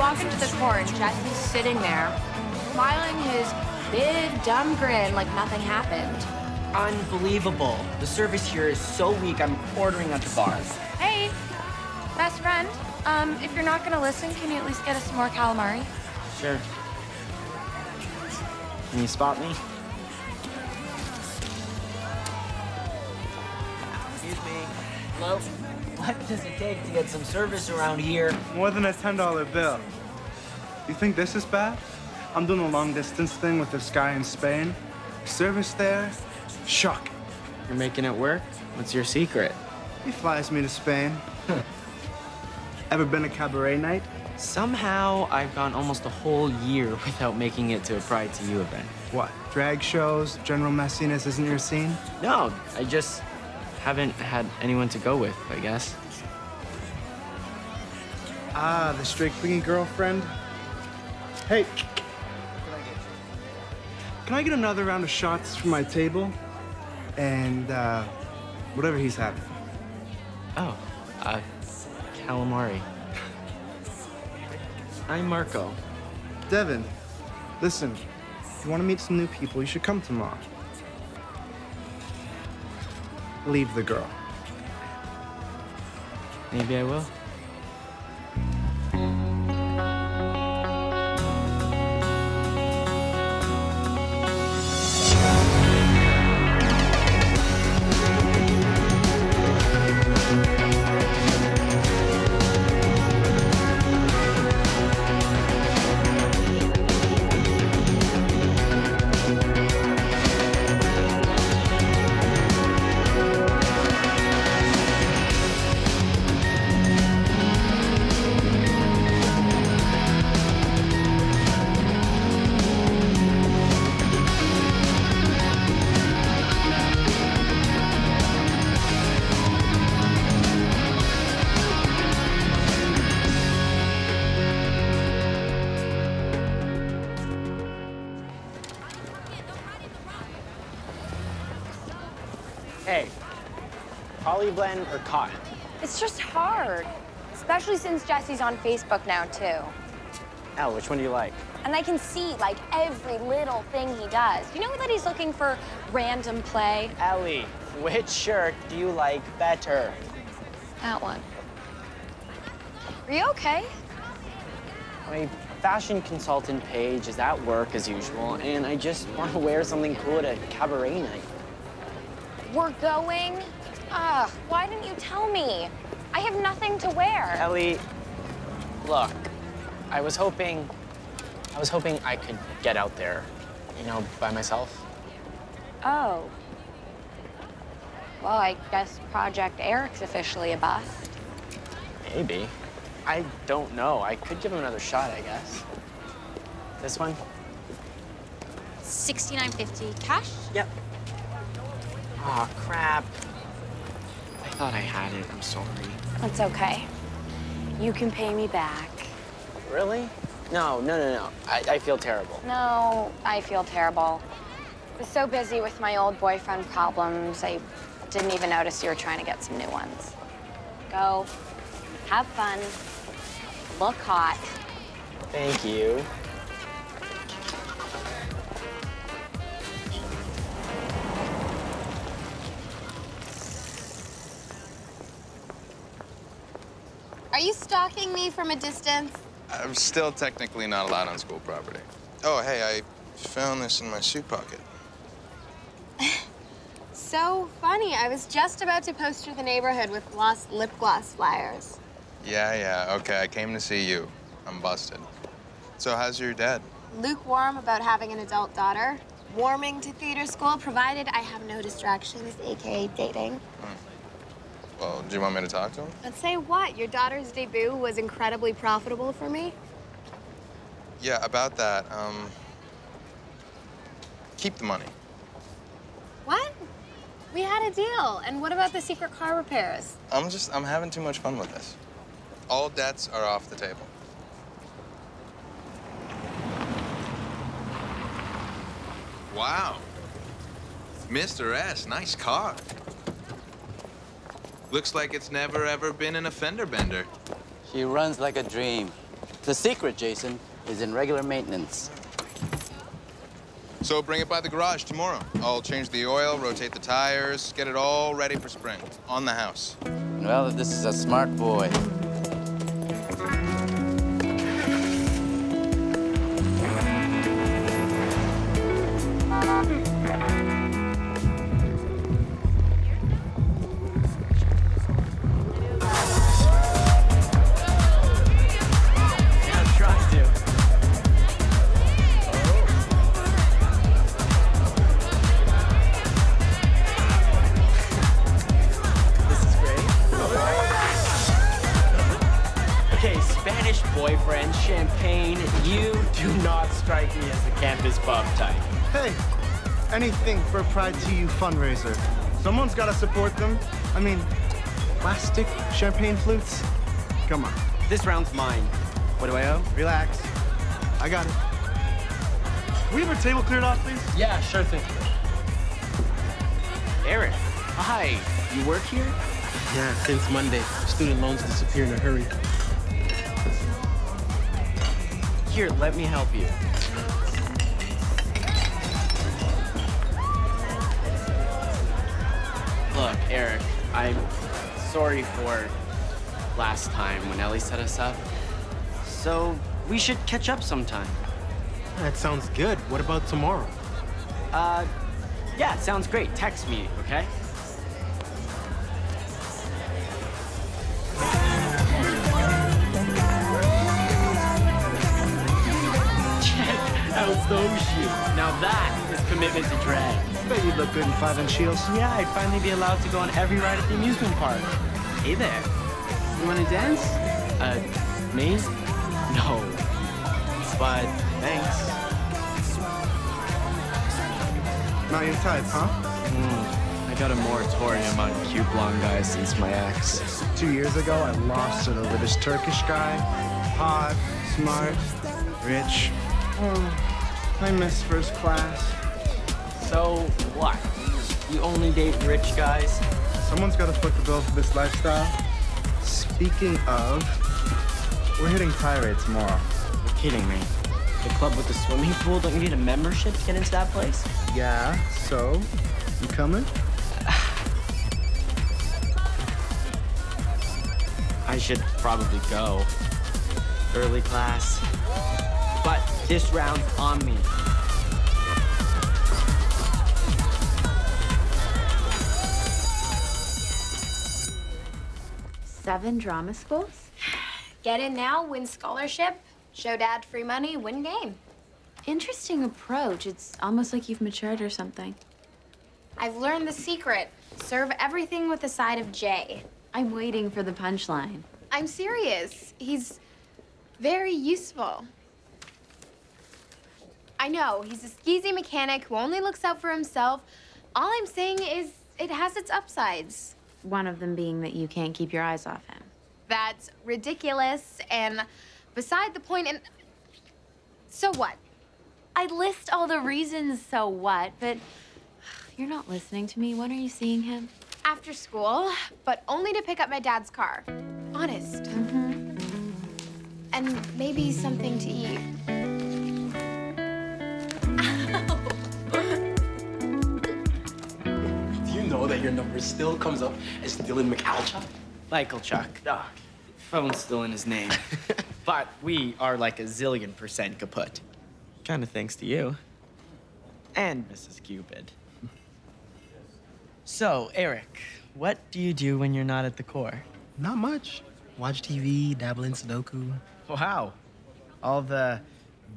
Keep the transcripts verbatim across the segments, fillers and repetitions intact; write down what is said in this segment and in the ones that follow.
walk into the court, and Jesse's sitting there, smiling his big, dumb grin like nothing happened. Unbelievable. The service here is so weak, I'm ordering at the bars. Hey, best friend, um, if you're not gonna listen, can you at least get us some more calamari? Sure. Can you spot me? Excuse me. Hello? What does it take to get some service around here? More than a ten dollar bill. You think this is bad? I'm doing a long distance thing with this guy in Spain. Service there, shocking. You're making it work? What's your secret? He flies me to Spain. Ever been to cabaret night? Somehow, I've gone almost a whole year without making it to a Pride to You event. What, drag shows, general messiness isn't your scene? No, I just haven't had anyone to go with, I guess. Ah, the straight-clean girlfriend? Hey, can I get another round of shots from my table? And, uh, whatever he's having. Oh, uh, calamari. I'm Marco. Devin, listen, if you want to meet some new people, you should come tomorrow. Leave the girl. Maybe I will. Blend or cotton? It's just hard, especially since Jesse's on Facebook now, too. Elle, which one do you like? And I can see, like, every little thing he does. You know that he's looking for random play? Ellie, which shirt do you like better? That one. Are you okay? My fashion consultant Paige is at work, as usual, and I just want to wear something cool at a cabaret night. We're going? Ugh, why didn't you tell me? I have nothing to wear. Ellie, look, I was hoping, I was hoping I could get out there, you know, by myself. Oh. Well, I guess Project Eric's officially a bust. Maybe. I don't know. I could give him another shot, I guess. This one? sixty-nine fifty. Cash? Yep. Aw, oh, crap. I thought I had it. I'm sorry. That's okay. You can pay me back. Really? No, no, no, no. I, I feel terrible. No, I feel terrible. I was so busy with my old boyfriend problems, I didn't even notice you were trying to get some new ones. Go. Have fun. Look hot. Thank you. Are you stalking me from a distance? I'm still technically not allowed on school property. Oh, hey, I found this in my suit pocket. So funny. I was just about to post through the neighborhood with lost lip gloss flyers. Yeah, yeah, okay. I came to see you. I'm busted. So how's your dad? Lukewarm about having an adult daughter. Warming to theater school, provided I have no distractions, A K A dating. Hmm. Well, do you want me to talk to him? Let's say what? Your daughter's debut was incredibly profitable for me? Yeah, about that, um... keep the money. What? We had a deal. And what about the secret car repairs? I'm just, I'm having too much fun with this. All debts are off the table. Wow. Mister S, nice car. Looks like it's never, ever been an a fender bender. She runs like a dream. The secret, Jason, is in regular maintenance. So bring it by the garage tomorrow. I'll change the oil, rotate the tires, get it all ready for spring. On the house. Well, this is a smart boy. For a Pride T U fundraiser. Someone's got to support them. I mean, plastic, champagne flutes. Come on. This round's mine. What do I owe? Relax. I got it. Can we have our table cleared off, please? Yeah, sure thing. Eric. Hi. You work here? Yeah, since Monday. Student loans disappear in a hurry. Here, let me help you. Look, Eric, I'm sorry for last time when Ellie set us up. So we should catch up sometime. That sounds good. What about tomorrow? Uh, yeah, sounds great. Text me, okay? Check out those shoes. Now that is commitment to drag. I bet you'd look good in five-inch heels. Yeah, I'd finally be allowed to go on every ride at the amusement park. Hey there. You want to dance? Uh, me? No. But thanks. Not your type, huh? Mm, I got a moratorium on cute blonde guys since my ex. Two years ago, I lost it over this Turkish guy. Hot, smart, rich. Oh, I miss first class. So what? You only date rich guys? Someone's got to foot the bill for this lifestyle. Speaking of, we're hitting Pirates tomorrow. You're kidding me. The club with the swimming pool? Don't you need a membership to get into that place? Yeah, so you coming? I should probably go. Early class. But this round's on me. Seven drama schools? Get in now, win scholarship, show dad free money, win game. Interesting approach. It's almost like you've matured or something. I've learned the secret. Serve everything with a side of J. I'm waiting for the punchline. I'm serious. He's very useful. I know, he's a skeezy mechanic who only looks out for himself. All I'm saying is it has its upsides. One of them being that you can't keep your eyes off him. That's ridiculous and beside the point and... So what? I list all the reasons, so what, but you're not listening to me. When are you seeing him? After school, but only to pick up my dad's car. Honest. Mm-hmm. And maybe something to eat. That your number still comes up as Dylan McAlchuck? Michaelchuck. Oh, phone's still in his name. But we are like a zillion percent kaput. Kind of thanks to you. And Missus Cupid. So, Eric, what do you do when you're not at the Corps? Not much. Watch T V, dabble in Sudoku. Wow. All the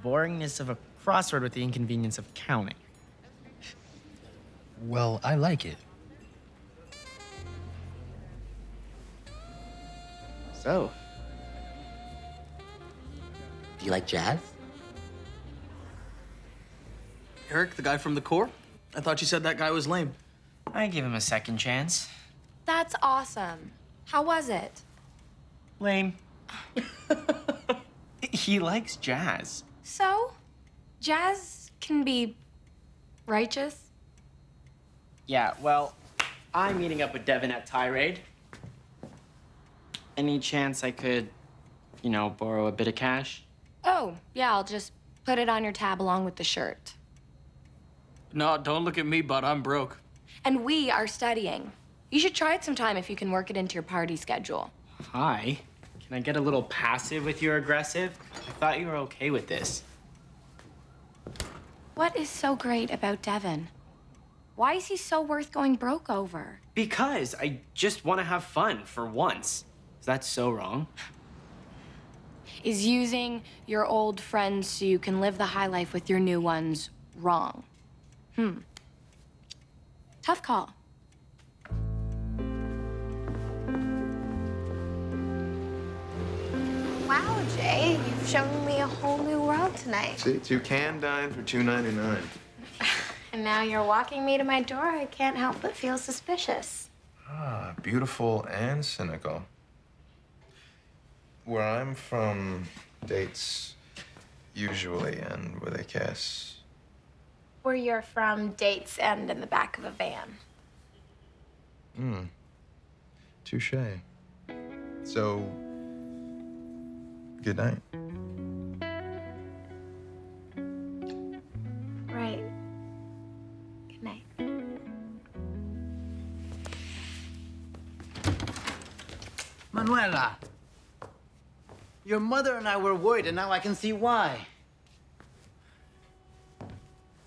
boringness of a crossword with the inconvenience of counting. Well, I like it. So, do you like jazz? Eric, the guy from the Corps? I thought you said that guy was lame. I gave him a second chance. That's awesome. How was it? Lame. He likes jazz. So, jazz can be righteous? Yeah, well, I'm meeting up with Devin at Tirade. Any chance I could you know, borrow a bit of cash? Oh, yeah, I'll just put it on your tab along with the shirt. No, don't look at me, bud. I'm broke. And we are studying. You should try it sometime if you can work it into your party schedule. Hi. Can I get a little passive with your aggressive? I thought you were okay with this. What is so great about Devin? Why is he so worth going broke over? Because I just want to have fun for once. Is that so wrong? Is using your old friends so you can live the high life with your new ones wrong? Hmm. Tough call. Wow, Jay, you've shown me a whole new world tonight. See, two can dine for two ninety-nine. And now you're walking me to my door. I can't help but feel suspicious. Ah, beautiful and cynical. Where I'm from, dates usually end with a kiss. Where you're from, dates end in the back of a van. Hmm. Touche. So, good night. Right. Good night. Manuela, your mother and I were worried, and now I can see why.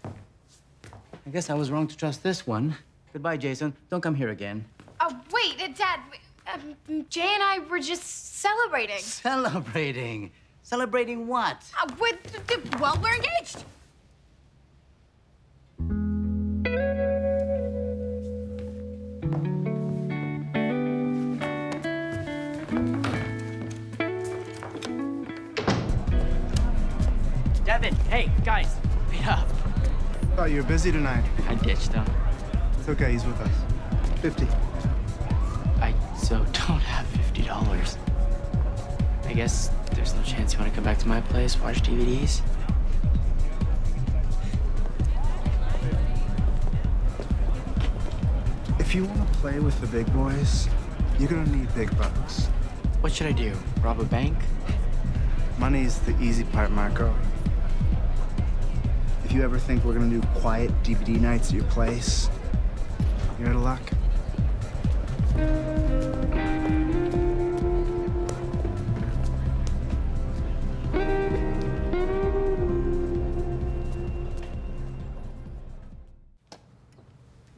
I guess I was wrong to trust this one. Goodbye, Jason. Don't come here again. Oh, wait, uh, Dad. Um, Jay and I were just celebrating. Celebrating? Celebrating what? Uh, with, uh, well, we're engaged. Devin, hey, guys, wait up. Oh, you're busy tonight. I ditched him. It's okay, he's with us. fifty. I so don't have fifty dollars. I guess there's no chance you want to come back to my place, watch D V Ds? If you want to play with the big boys, you're going to need big bucks. What should I do? Rob a bank? Money's the easy part, Marco. If you ever think we're gonna do quiet D V D nights at your place, you're out of luck.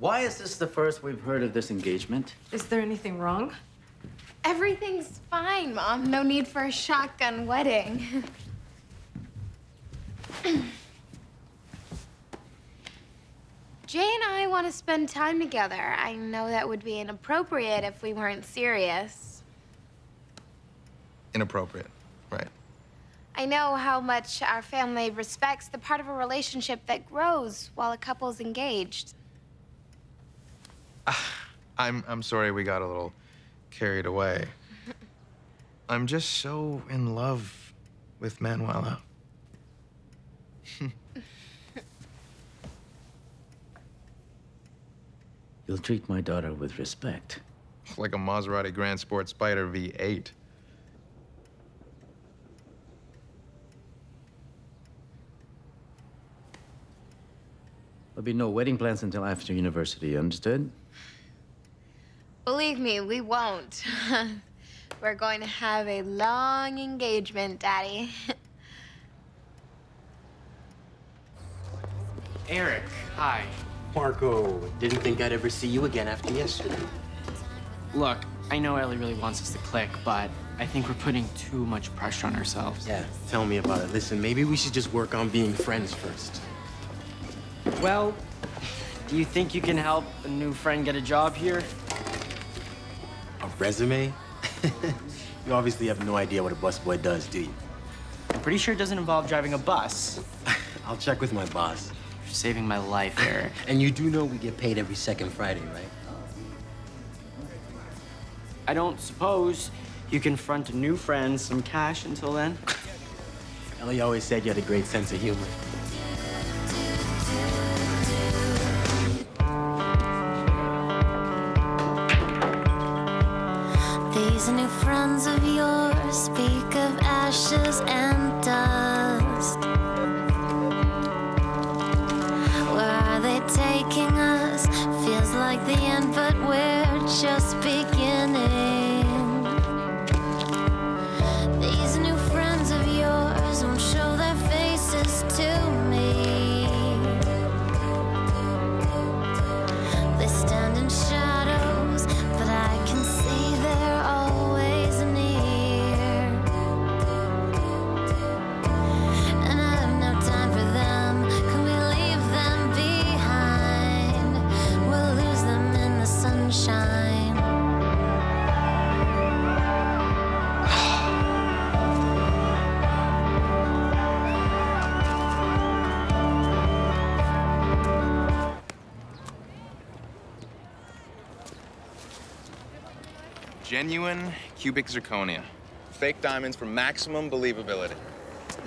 Why is this the first we've heard of this engagement? Is there anything wrong? Everything's fine, Mom. No need for a shotgun wedding. Jay and I want to spend time together. I know that would be inappropriate if we weren't serious. Inappropriate, right. I know how much our family respects the part of a relationship that grows while a couple's engaged. Uh, I'm, I'm sorry we got a little carried away. I'm just so in love with Manuela. You'll treat my daughter with respect. Like a Maserati Grand Sport Spider V eight. There'll be no wedding plans until after university, understood? Believe me, we won't. We're going to have a long engagement, Daddy. Eric, hi. Marco, didn't think I'd ever see you again after yesterday. Look, I know Ellie really wants us to click, but I think we're putting too much pressure on ourselves. Yeah, tell me about it. Listen, maybe we should just work on being friends first. Well, do you think you can help a new friend get a job here? A resume? You obviously have no idea what a busboy does, do you? I'm pretty sure it doesn't involve driving a bus. I'll check with my boss. Saving my life, Eric. And you do know we get paid every second Friday, right? I don't suppose you can front a new friend some cash until then? Ellie always said you had a great sense of humor. These These new friends of yours speak of ashes and dust. Where are they taking us? Feels like the end, but we're just beginning. These new friends of yours won't show their faces to me. They stand in shadows, but I can see they're always near. And I have no time for them. Can we leave them behind? We'll lose them in the sunshine. Genuine cubic zirconia. Fake diamonds for maximum believability.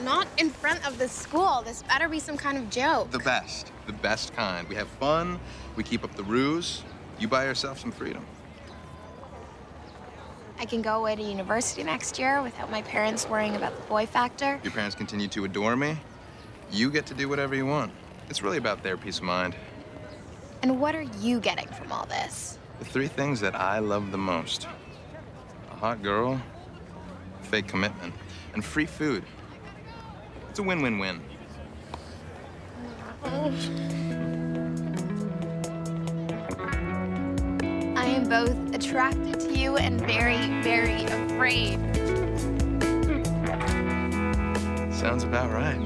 Not in front of the school. This better be some kind of joke. The best. The best kind. We have fun. We keep up the ruse. You buy yourself some freedom. I can go away to university next year without my parents worrying about the boy factor. Your parents continue to adore me. You get to do whatever you want. It's really about their peace of mind. And what are you getting from all this? The three things that I love the most. Hot girl, fake commitment, and free food. It's a win-win-win. I am both attracted to you and very, very afraid. Sounds about right.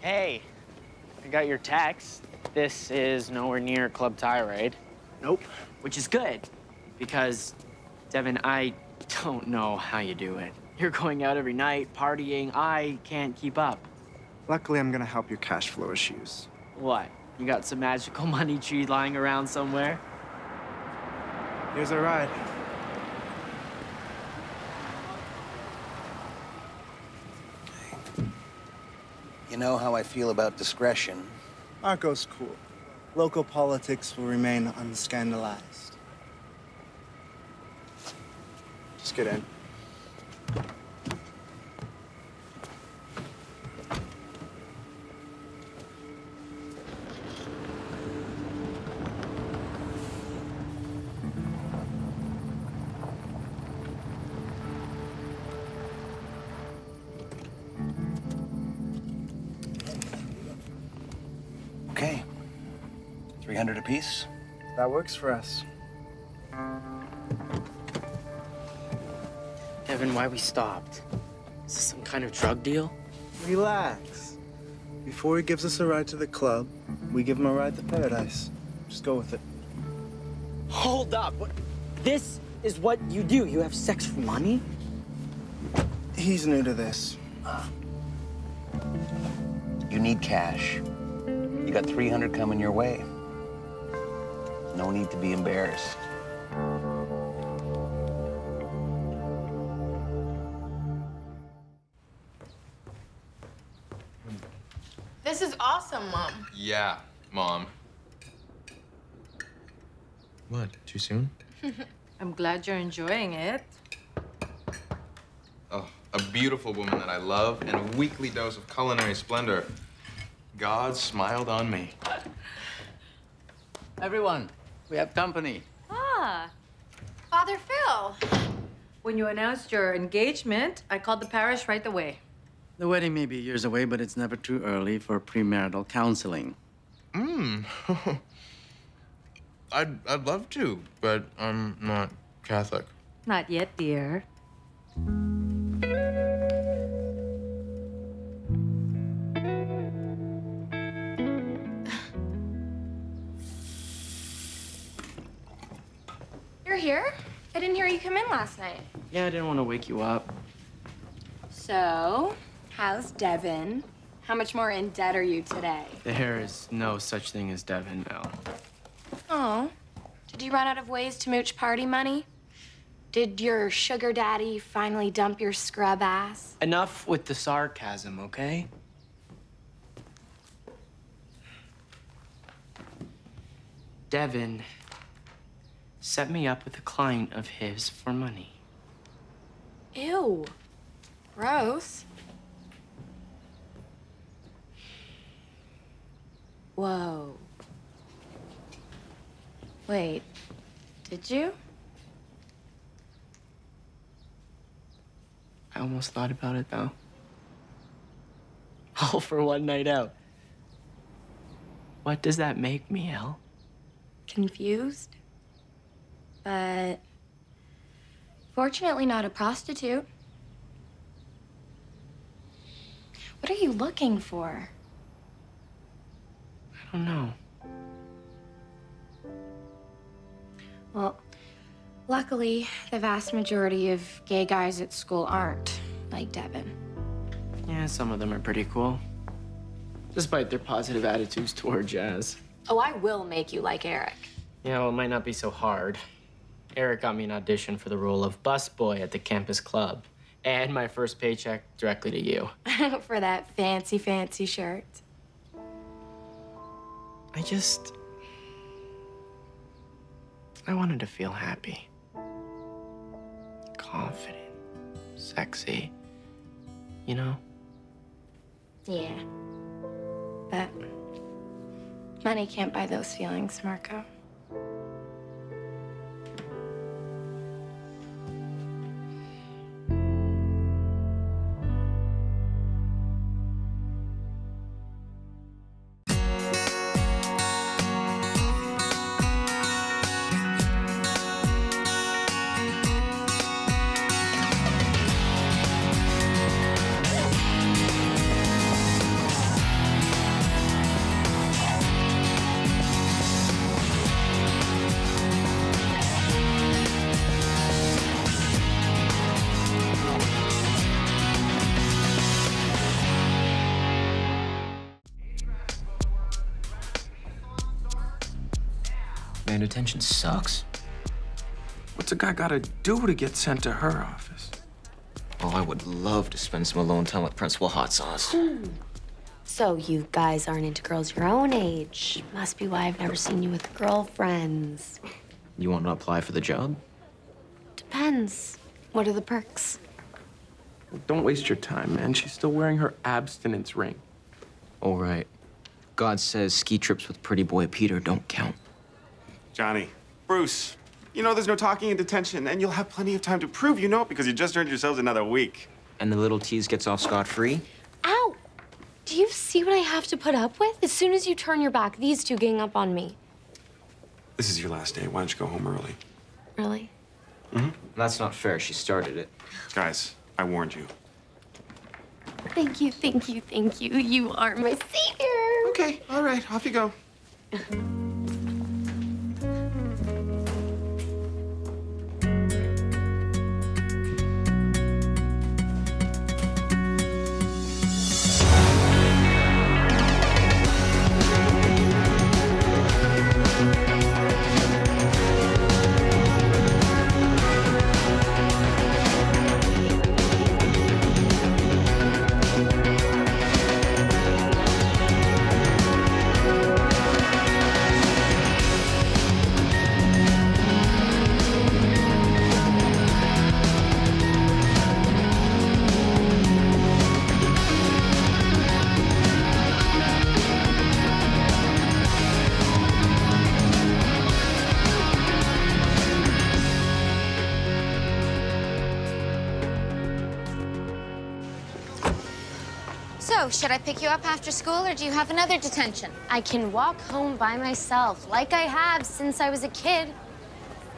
Hey, I got your text. This is nowhere near Club Tirade. Nope. Which is good, because, Devin, I don't know how you do it. You're going out every night, partying. I can't keep up. Luckily, I'm gonna help your cash flow issues. What? You got some magical money tree lying around somewhere? Here's a ride. You know how I feel about discretion. Marco's cool. Local politics will remain unscandalized. Just get in. three hundred apiece? That works for us. Devin, why we stopped? Is this some kind of drug deal? Relax. Before he gives us a ride to the club, we give him a ride to paradise. Just go with it. Hold up. What? This is what you do? You have sex for money? He's new to this. Uh, you need cash. You got three hundred coming your way. No need to be embarrassed. This is awesome, Mom. Yeah, Mom. What? Too soon? I'm glad you're enjoying it. Oh, a beautiful woman that I love and a weekly dose of culinary splendor. God smiled on me. Everyone. We have company. Ah, Father Phil. When you announced your engagement, I called the parish right away. The wedding may be years away, but it's never too early for premarital counseling. Mm. I'd, I'd love to, but I'm not Catholic. Not yet, dear. Here? I didn't hear you come in last night. Yeah, I didn't want to wake you up. So, how's Devin? How much more in debt are you today? There is no such thing as Devin, Mel. Oh. Did you run out of ways to mooch party money? Did your sugar daddy finally dump your scrub ass? Enough with the sarcasm, okay? Devin set me up with a client of his for money. Ew. Gross. Whoa. Wait, did you? I almost thought about it, though. All for one night out. What does that make me, Elle? Confused, but fortunately not a prostitute. What are you looking for? I don't know. Well, luckily, the vast majority of gay guys at school aren't, like Devin. Yeah, some of them are pretty cool, despite their positive attitudes toward Jazz. Oh, I will make you like Eric. Yeah, well, it might not be so hard. Eric got me an audition for the role of busboy at the campus club, and my first paycheck directly to you. For that fancy, fancy shirt. I just... I wanted to feel happy. Confident, sexy, you know? Yeah, but money can't buy those feelings, Marco. And attention sucks. What's a guy gotta do to get sent to her office? Oh, I would love to spend some alone time with Principal Hot Sauce. Hmm. So you guys aren't into girls your own age. Must be why I've never seen you with girlfriends. You want to apply for the job? Depends. What are the perks? Well, don't waste your time, man. She's still wearing her abstinence ring. All right. God says ski trips with pretty boy Peter don't count. Johnny, Bruce, you know there's no talking in detention, and you'll have plenty of time to prove you know it because you just earned yourselves another week. And the little tease gets off scot-free? Ow! Do you see what I have to put up with? As soon as you turn your back, these two gang up on me. This is your last day. Why don't you go home early? Really? Mm-hmm. That's not fair. She started it. Guys, I warned you. Thank you, thank you, thank you. You are my savior. Okay, all right, off you go. So, should I pick you up after school, or do you have another detention? I can walk home by myself, like I have since I was a kid.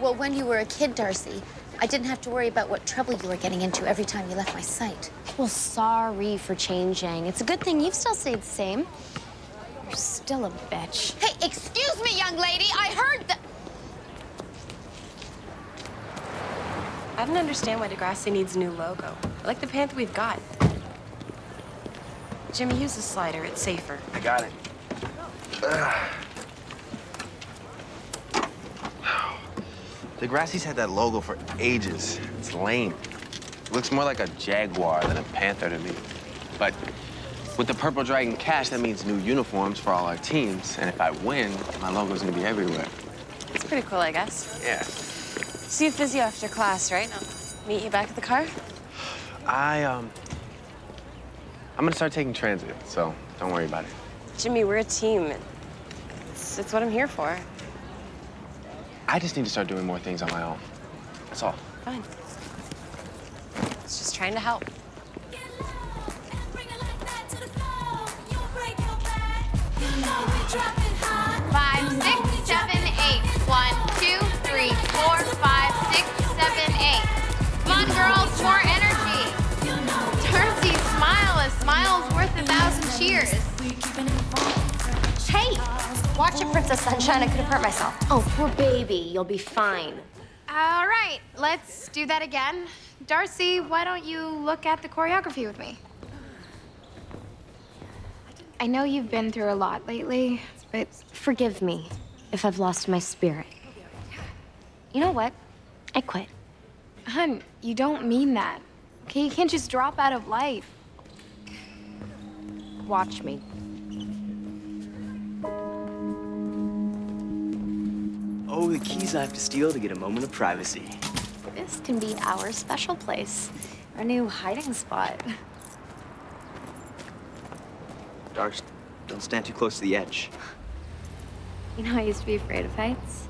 Well, when you were a kid, Darcy, I didn't have to worry about what trouble you were getting into every time you left my sight. Well, sorry for changing. It's a good thing you've still stayed the same. You're still a bitch. Hey, excuse me, young lady. I heard that... I don't understand why Degrassi needs a new logo. I like the panther we've got. Jimmy, use the slider. It's safer. I got it. Ugh. Degrassi's had that logo for ages. It's lame. It looks more like a jaguar than a panther to me. But with the Purple Dragon cash, that means new uniforms for all our teams. And if I win, my logo's gonna be everywhere. Pretty cool, I guess. Yeah. See you physio after class, right? I'll meet you back at the car. I, um... I'm gonna start taking transit, so don't worry about it. Jimmy, we're a team. It's, it's what I'm here for. I just need to start doing more things on my own. That's all. Fine. It's just trying to help. Five, six, seven, eight. One, two, three, four, five, six, seven, eight. Come on, girls, more energy. Terpsy, smile. A smile's worth a thousand cheers. Hey, watch it, Princess Sunshine. I could have hurt myself. Oh, poor baby. You'll be fine. All right, let's do that again. Darcy, why don't you look at the choreography with me? I know you've been through a lot lately, but forgive me if I've lost my spirit. You know what? I quit. Hun, you don't mean that. Okay, you can't just drop out of life. Watch me. Oh, the keys I have to steal to get a moment of privacy. This can be our special place, our new hiding spot. Darcy, don't stand too close to the edge. You know, I used to be afraid of heights.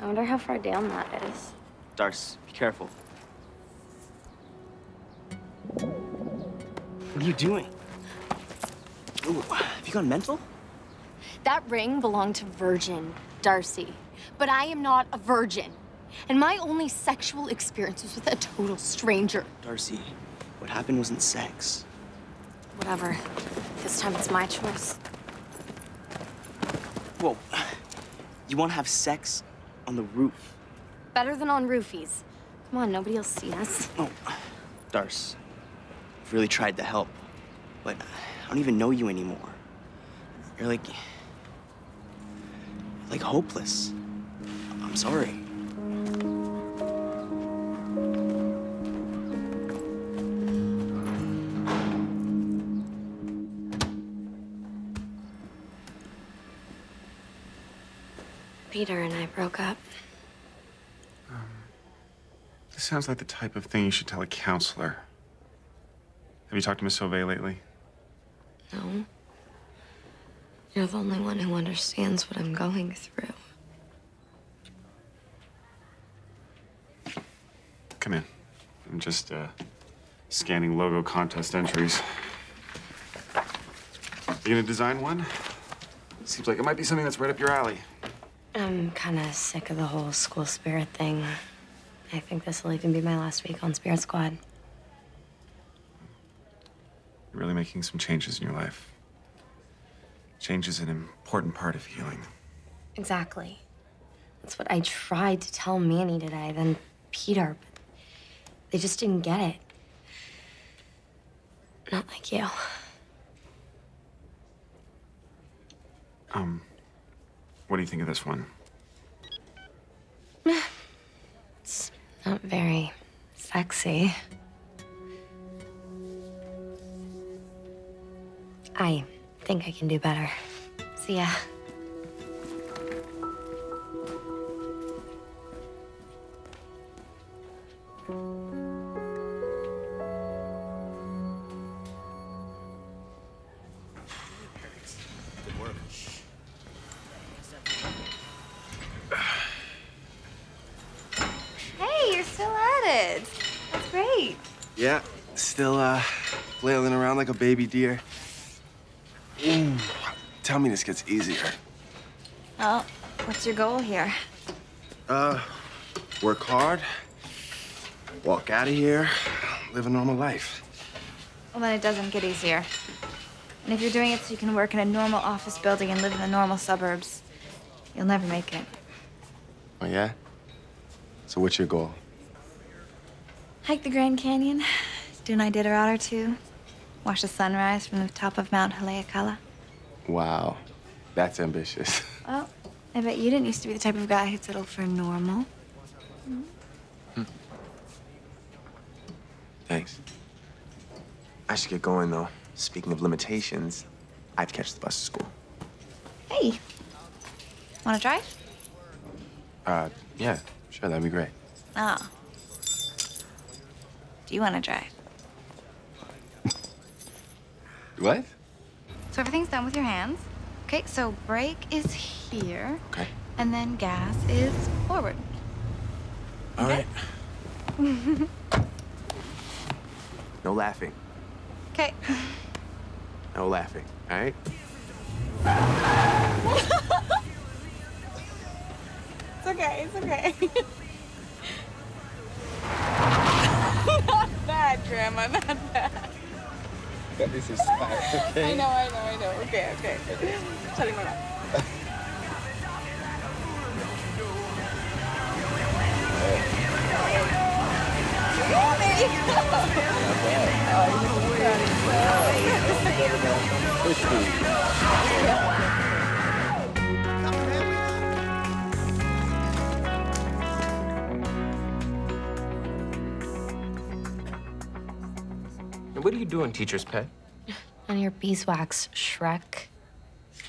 I wonder how far down that is. Darcy, be careful. What are you doing? Ooh, have you gone mental? That ring belonged to Virgin, Darcy. But I am not a virgin. And my only sexual experience was with a total stranger. Darcy, what happened wasn't sex. Whatever. This time it's my choice. Whoa. You want to have sex on the roof? Better than on roofies. Come on, nobody will see us. Oh, Darcy, I've really tried to help, but I don't even know you anymore. You're like... like hopeless. I'm sorry. Peter and I broke up. Um, this sounds like the type of thing you should tell a counselor. Have you talked to Miss Sauvé lately? No. You're the only one who understands what I'm going through. Come in. I'm just uh, scanning logo contest entries. You gonna design one? Seems like it might be something that's right up your alley. I'm kind of sick of the whole school spirit thing. I think this will even be my last week on Spirit Squad. You're really making some changes in your life. Change is an important part of healing. Exactly. That's what I tried to tell Manny today, then Peter, but they just didn't get it. Not like you. Um... What do you think of this one? It's not very sexy. I think I can do better. See ya. Yeah, still uh, flailing around like a baby deer. Ooh, tell me this gets easier. Well, what's your goal here? Uh, work hard, walk out of here, live a normal life. Well, then it doesn't get easier. And if you're doing it so you can work in a normal office building and live in the normal suburbs, you'll never make it. Oh, yeah? So what's your goal? Hike the Grand Canyon, do an Iditarod or two, watch the sunrise from the top of Mount Haleakala. Wow, that's ambitious. Well, I bet you didn't used to be the type of guy who'd settle for normal. Mm-hmm. Hmm. Thanks. I should get going, though. Speaking of limitations, I have to catch the bus to school. Hey, wanna drive? Uh, yeah, sure, that'd be great. Oh. Do you want to drive? What? So everything's done with your hands. Okay, so brake is here. Okay. And then gas is forward. All okay? right. No laughing. Okay. No laughing, all right? It's okay, it's okay. Not bad, Grandma, not bad. That is a spy, okay? I know, I know, I know. Okay, okay. Shutting my mouth. Now, what are you doing, teacher's pet? On your beeswax, Shrek.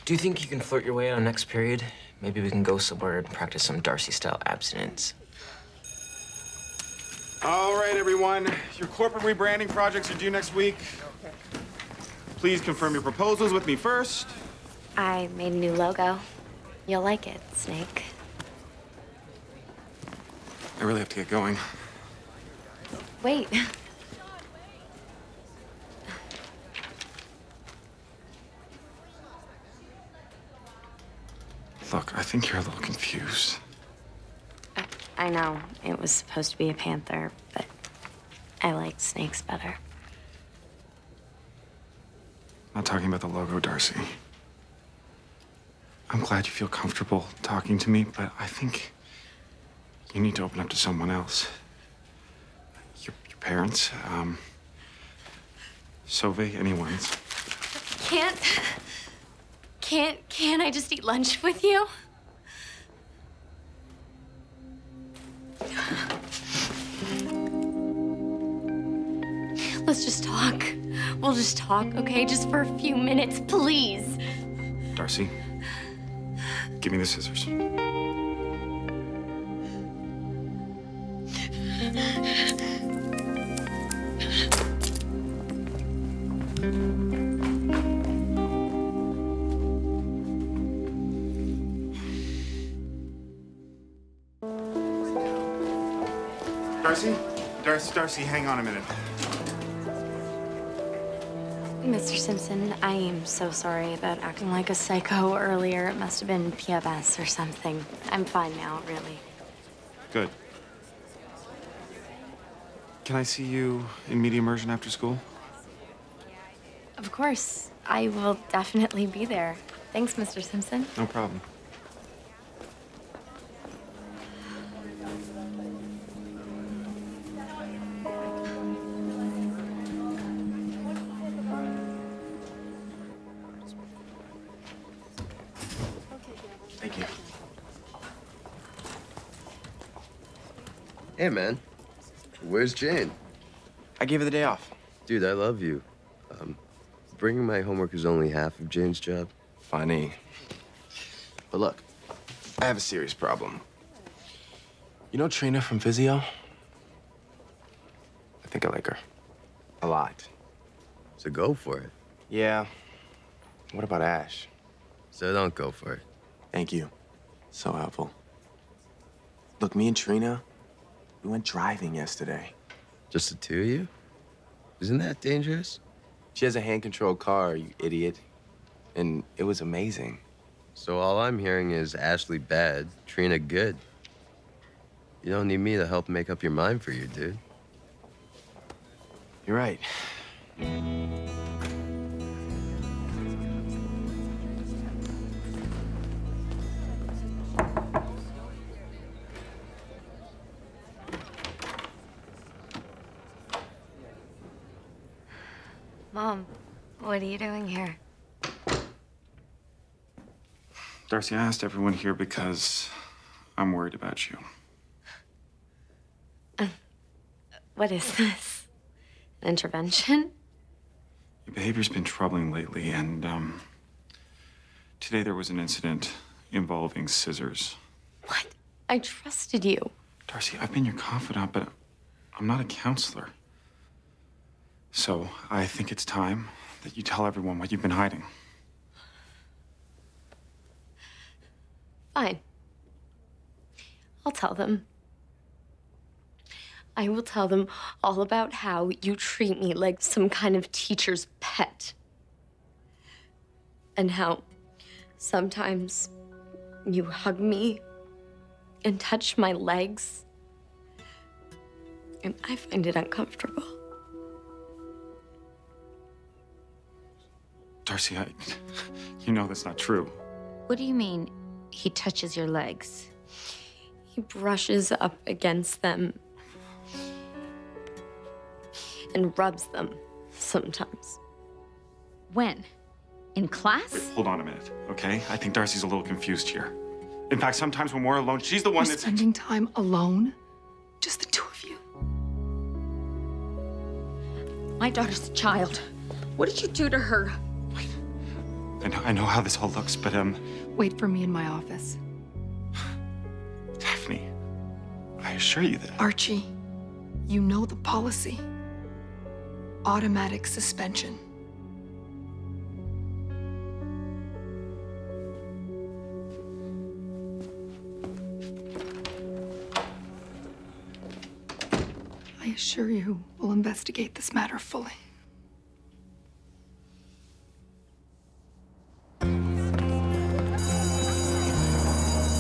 Do you think you can flirt your way on next period? Maybe we can go somewhere and practice some Darcy-style abstinence. All right, everyone. Your corporate rebranding projects are due next week. Please confirm your proposals with me first. I made a new logo. You'll like it, Snake. I really have to get going. Wait. Look, I think you're a little confused. I know it was supposed to be a panther, but I like snakes better. Not talking about the logo, Darcy. I'm glad you feel comfortable talking to me, but I think you need to open up to someone else. Your, your parents, um, Sove, anyone's. Can't, can't, can't I just eat lunch with you? Let's just talk. We'll just talk, okay? Just for a few minutes, please. Darcy, give me the scissors. Darcy? Darcy, Darcy, hang on a minute. Mister Simpson, I am so sorry about acting like a psycho earlier. It must have been P M S or something. I'm fine now, really. Good. Can I see you in media immersion after school? Of course. I will definitely be there. Thanks, Mister Simpson. No problem. Thank you. Hey, man. Where's Jane? I gave her the day off. Dude, I love you. Um, bringing my homework is only half of Jane's job. Funny. But look, I have a serious problem. You know Trina from physio? I think I like her. A lot. So go for it. Yeah. What about Ash? So don't go for it. Thank you. So helpful. Look, me and Trina, we went driving yesterday. Just the two of you? Isn't that dangerous? She has a hand-controlled car, you idiot. And it was amazing. So all I'm hearing is Ashley bad, Trina good. You don't need me to help make up your mind for you, dude. You're right. Mom, what are you doing here? Darcy, I asked everyone here because I'm worried about you. Uh, what is this? An intervention? Your behavior's been troubling lately, and um, today there was an incident involving scissors. What? I trusted you. Darcy, I've been your confidant, but I'm not a counselor. So I think it's time that you tell everyone what you've been hiding. Fine. I'll tell them. I will tell them all about how you treat me like some kind of teacher's pet. And how sometimes you hug me and touch my legs. And I find it uncomfortable. Darcy, I, you know that's not true. What do you mean he touches your legs? He brushes up against them and rubs them sometimes. When? In class? Wait, hold on a minute, okay? I think Darcy's a little confused here. In fact, sometimes when we're alone, she's the one we're that's- spending time alone? Just the two of you? My daughter's a child. What did you do to her? Wait, I know, I know how this all looks, but, um... Wait for me in my office. Daphne, I assure you that- Archie, you know the policy. Automatic suspension. I assure you, we'll investigate this matter fully.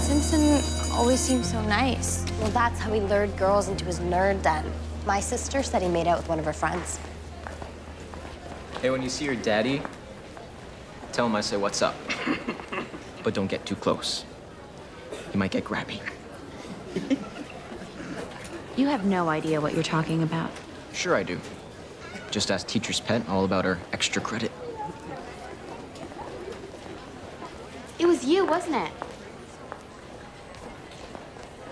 Simpson always seemed so nice. Well, that's how he lured girls into his nerd den. My sister said he made out with one of her friends. Hey, when you see your daddy, tell him I say what's up. But don't get too close. You might get grabby. You have no idea what you're talking about. Sure I do. Just ask teacher's pet all about her extra credit. It was you, wasn't it?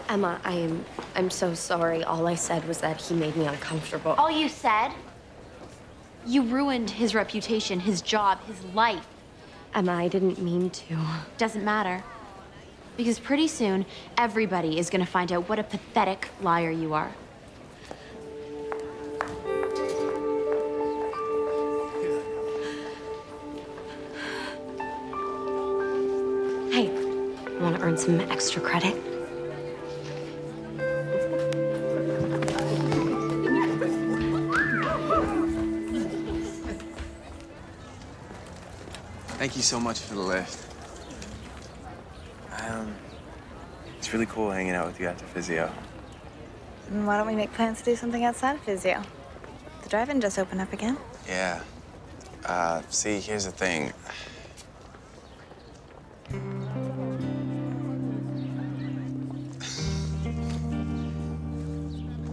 Emma, I am, I'm so sorry. All I said was that he made me uncomfortable. All you said? You ruined his reputation, his job, his life. Emma, I didn't mean to. Doesn't matter. Because pretty soon, everybody is gonna find out what a pathetic liar you are. Hey, wanna earn some extra credit? Thank you so much for the lift. Um, it's really cool hanging out with you after physio. Why don't we make plans to do something outside of physio? The drive-in just opened up again. Yeah. Uh, see, here's the thing.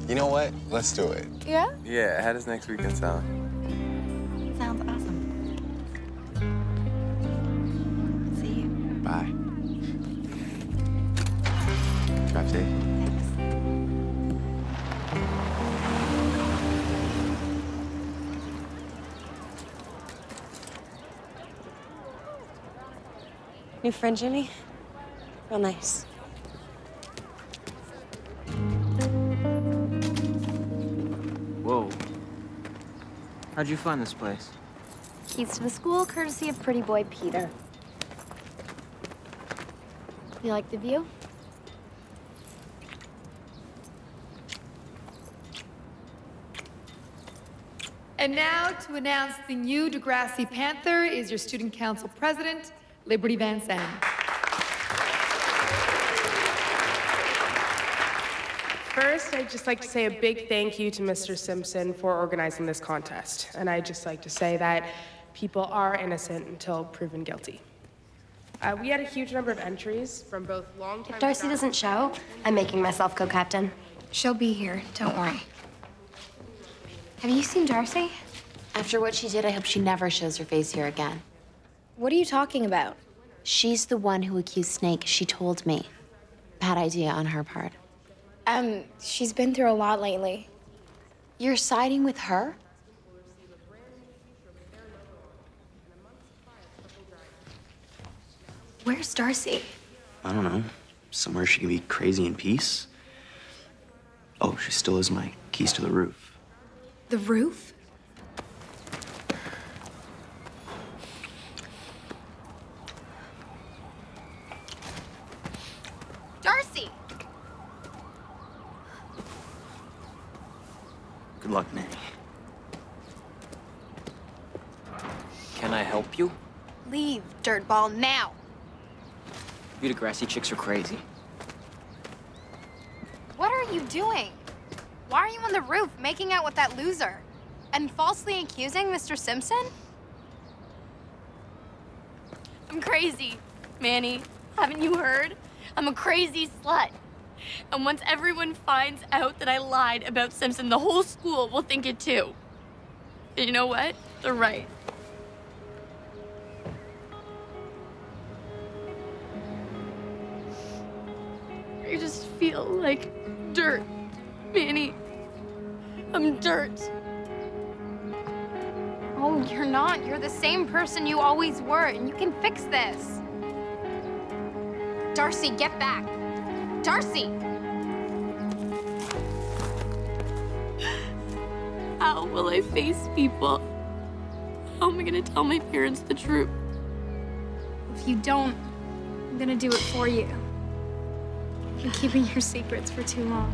You know what? Let's do it. Yeah? Yeah, how does next weekend sound? Sounds awesome. See you. Bye. Drive safe. Thanks. New friend, Jimmy? Real nice. Whoa. How'd you find this place? Keys to the school, courtesy of pretty boy Peter. You like the view? And now, to announce the new Degrassi Panther is your Student Council President, Liberty Van Zandt. First, I'd just like to say a big thank you to Mister Simpson for organizing this contest. And I'd just like to say that people are innocent until proven guilty. Uh, we had a huge number of entries from both long time. If Darcy doesn't show, I'm making myself co-captain. She'll be here, don't worry. Have you seen Darcy? After what she did, I hope she never shows her face here again. What are you talking about? She's the one who accused Snake. She told me. Bad idea on her part. Um, she's been through a lot lately. You're siding with her? Where's Darcy? I don't know. somewhere she can be crazy in peace. Oh, she still has my keys to the roof. The roof? Darcy! Good luck, Nanny. Can I help you? Leave, dirtball, now! You Degrassi chicks are crazy. What are you doing? Why are you on the roof making out with that loser? And falsely accusing Mister Simpson? I'm crazy, Manny. Haven't you heard? I'm a crazy slut. And once everyone finds out that I lied about Simpson, the whole school will think it too. And you know what? They're right. I just feel like dirt, Manny. I'm dirt. Oh, you're not. You're the same person you always were, and you can fix this. Darcy, get back. Darcy! How will I face people? How am I gonna tell my parents the truth? If you don't, I'm gonna do it for you. I've been keeping your secrets for too long.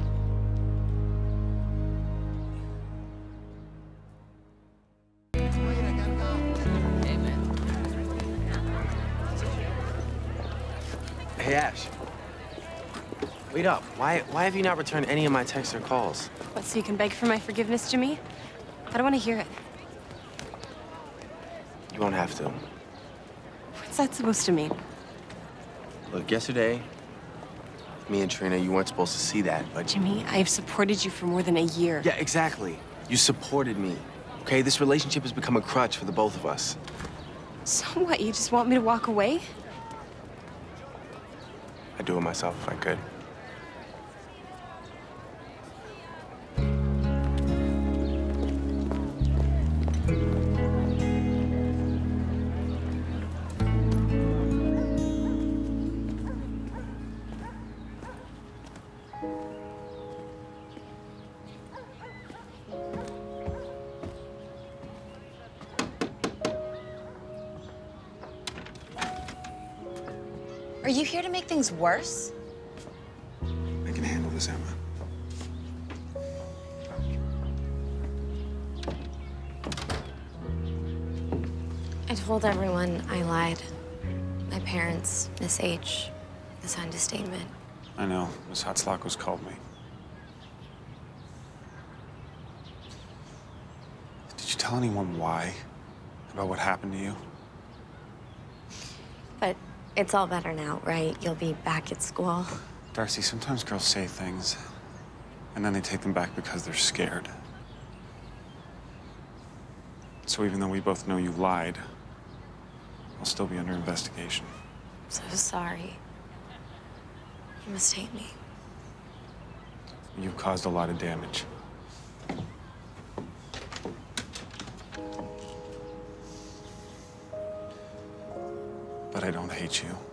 Hey, Ash. Wait up. Why, why have you not returned any of my texts or calls? What, so you can beg for my forgiveness, Jimmy? I don't want to hear it. You won't have to. What's that supposed to mean? Look, yesterday, me and Trina, you weren't supposed to see that, but... Jimmy, I have supported you for more than a year. Yeah, exactly. You supported me, okay? This relationship has become a crutch for the both of us. So what? You just want me to walk away? I'd do it myself if I could. Are you here to make things worse? I can handle this, Emma. I told everyone I lied. My parents, Miss H, they signed a statement. I know. Miss Hatzlakos called me. Did you tell anyone why? About what happened to you? But it's all better now, right? You'll be back at school. Darcy, sometimes girls say things, and then they take them back because they're scared. So even though we both know you lied, I'll still be under investigation. I'm so sorry. You must hate me. You've caused a lot of damage. But I don't hate you.